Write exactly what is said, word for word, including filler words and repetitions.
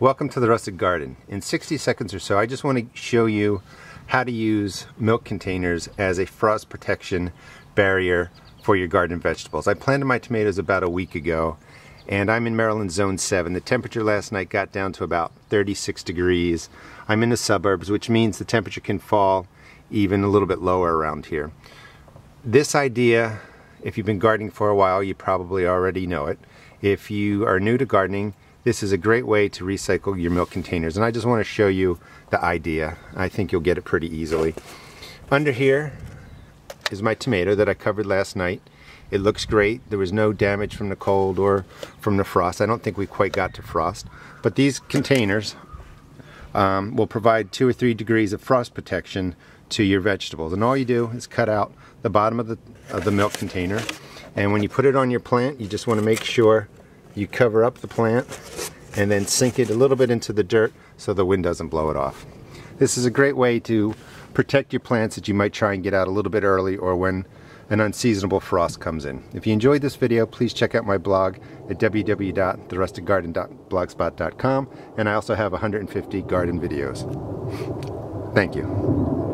Welcome to the Rusted Garden. In sixty seconds or so, I just want to show you how to use milk containers as a frost protection barrier for your garden vegetables. I planted my tomatoes about a week ago, and I'm in Maryland zone seven. The temperature last night got down to about thirty-six degrees. I'm in the suburbs, which means the temperature can fall even a little bit lower around here. This idea, if you've been gardening for a while, you probably already know it. If you are new to gardening, this is a great way to recycle your milk containers, and I just want to show you the idea. I think you'll get it pretty easily. Under here is my tomato that I covered last night. It looks great. There was no damage from the cold or from the frost. I don't think we quite got to frost, but these containers um, will provide two or three degrees of frost protection to your vegetables. And all you do is cut out the bottom of the, of the milk container, and when you put it on your plant, you just want to make sure you cover up the plant and then sink it a little bit into the dirt so the wind doesn't blow it off. This is a great way to protect your plants that you might try and get out a little bit early or when an unseasonable frost comes in. If you enjoyed this video, please check out my blog at w w w dot the rusted garden dot blogspot dot com, and I also have one hundred fifty garden videos. Thank you.